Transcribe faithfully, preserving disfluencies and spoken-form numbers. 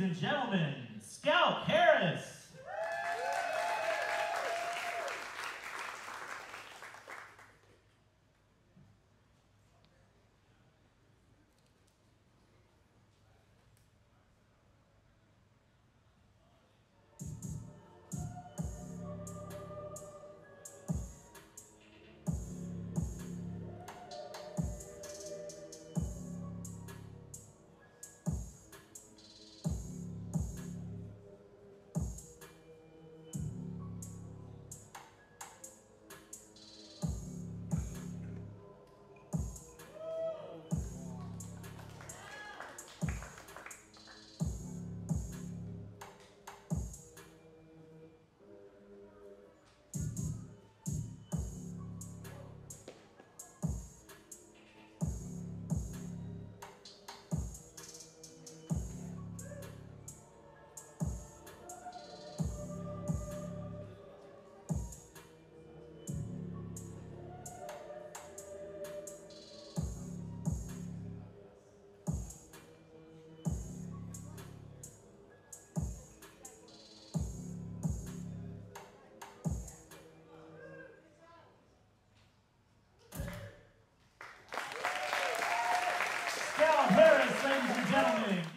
ladies and gentlemen, Scout Harris. Ladies and gentlemen.